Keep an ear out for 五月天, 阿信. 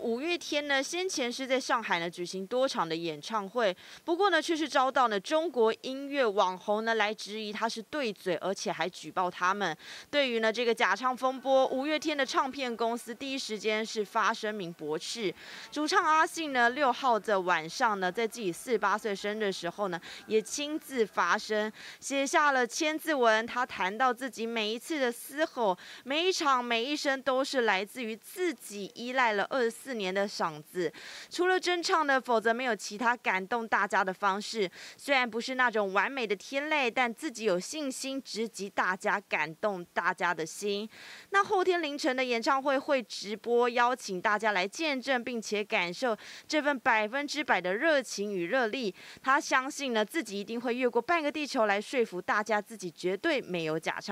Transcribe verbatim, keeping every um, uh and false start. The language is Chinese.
五月天呢，先前是在上海呢举行多场的演唱会，不过呢，却是遭到呢中国音乐网红呢来质疑他是对嘴，而且还举报他们。对于呢这个假唱风波，五月天的唱片公司第一时间是发声明驳斥。主唱阿信呢，六号的晚上呢，在自己四十八岁生日的时候呢，也亲自发声，写下了千字文。他谈到自己每一次的嘶吼，每一场每一声都是来自于自己依赖了二十四。 四年的嗓子，除了真唱的，否则没有其他感动大家的方式。虽然不是那种完美的天籁，但自己有信心直击大家，感动大家的心。那后天凌晨的演唱会会直播，邀请大家来见证，并且感受这份百分之百的热情与热力。他相信呢，自己一定会越过半个地球来说服大家，自己绝对没有假唱。